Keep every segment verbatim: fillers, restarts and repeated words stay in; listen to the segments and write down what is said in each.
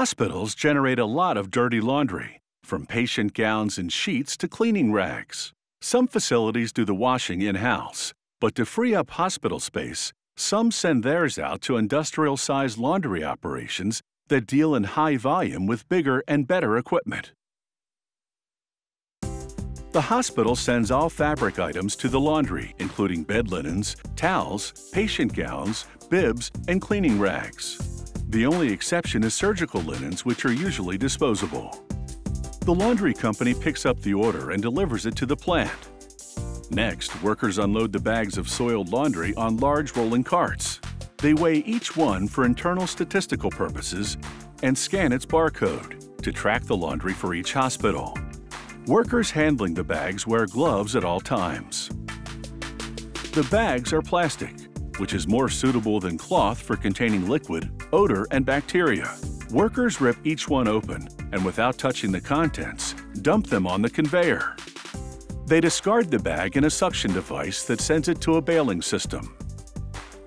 Hospitals generate a lot of dirty laundry, from patient gowns and sheets to cleaning rags. Some facilities do the washing in-house, but to free up hospital space, some send theirs out to industrial-sized laundry operations that deal in high volume with bigger and better equipment. The hospital sends all fabric items to the laundry, including bed linens, towels, patient gowns, bibs, and cleaning rags. The only exception is surgical linens, which are usually disposable. The laundry company picks up the order and delivers it to the plant. Next, workers unload the bags of soiled laundry on large rolling carts. They weigh each one for internal statistical purposes and scan its barcode to track the laundry for each hospital. Workers handling the bags wear gloves at all times. The bags are plastic, which is more suitable than cloth for containing liquid, odor, and bacteria. Workers rip each one open and, without touching the contents, dump them on the conveyor. They discard the bag in a suction device that sends it to a baling system.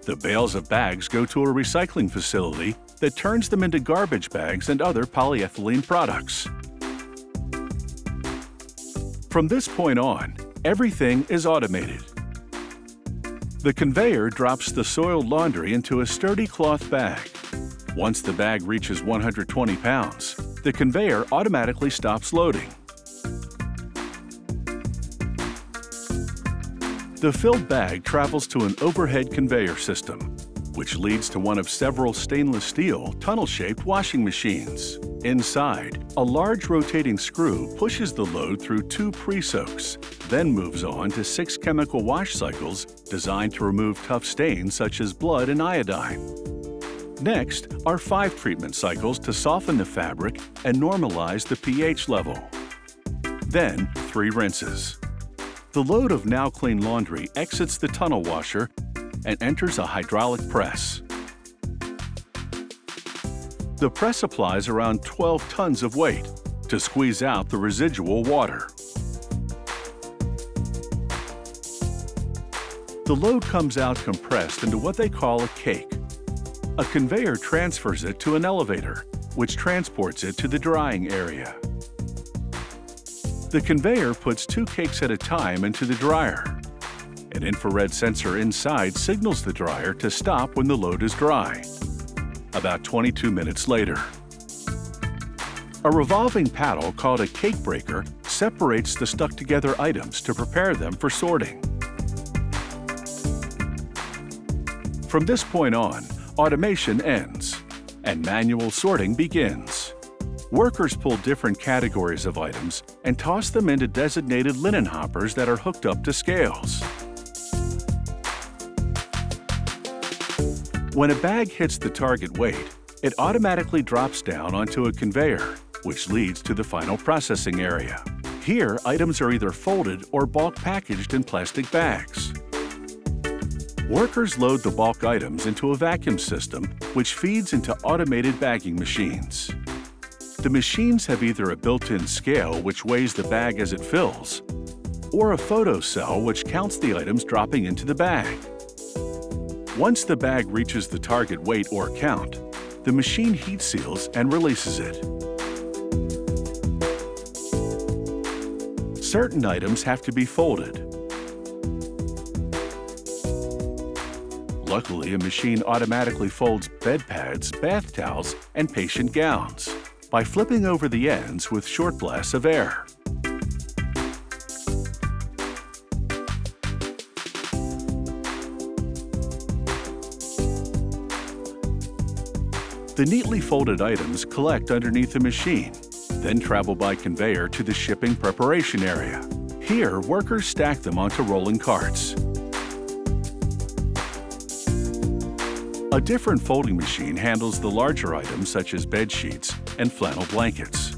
The bales of bags go to a recycling facility that turns them into garbage bags and other polyethylene products. From this point on, everything is automated. The conveyor drops the soiled laundry into a sturdy cloth bag. Once the bag reaches one hundred twenty pounds, the conveyor automatically stops loading. The filled bag travels to an overhead conveyor system, which leads to one of several stainless steel, tunnel-shaped washing machines. Inside, a large rotating screw pushes the load through two pre-soaks, then moves on to six chemical wash cycles designed to remove tough stains such as blood and iodine. Next are five treatment cycles to soften the fabric and normalize the pH level. Then, three rinses. The load of now clean laundry exits the tunnel washer and enters a hydraulic press. The press supplies around twelve tons of weight to squeeze out the residual water. The load comes out compressed into what they call a cake. A conveyor transfers it to an elevator, which transports it to the drying area. The conveyor puts two cakes at a time into the dryer. An infrared sensor inside signals the dryer to stop when the load is dry. About twenty-two minutes later, a revolving paddle called a cake breaker separates the stuck-together items to prepare them for sorting. From this point on, automation ends and manual sorting begins. Workers pull different categories of items and toss them into designated linen hoppers that are hooked up to scales. When a bag hits the target weight, it automatically drops down onto a conveyor, which leads to the final processing area. Here, items are either folded or bulk packaged in plastic bags. Workers load the bulk items into a vacuum system, which feeds into automated bagging machines. The machines have either a built-in scale which weighs the bag as it fills, or a photo cell which counts the items dropping into the bag. Once the bag reaches the target weight or count, the machine heat seals and releases it. Certain items have to be folded. Luckily, a machine automatically folds bed pads, bath towels, and patient gowns by flipping over the ends with short blasts of air. The neatly folded items collect underneath the machine, then travel by conveyor to the shipping preparation area. Here, workers stack them onto rolling carts. A different folding machine handles the larger items such as bed sheets and flannel blankets.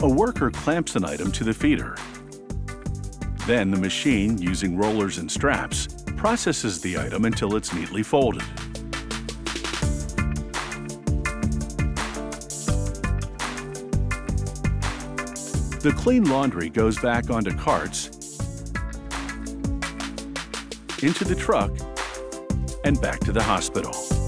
A worker clamps an item to the feeder. Then the machine, using rollers and straps, processes the item until it's neatly folded. The clean laundry goes back onto carts, into the truck, and back to the hospital.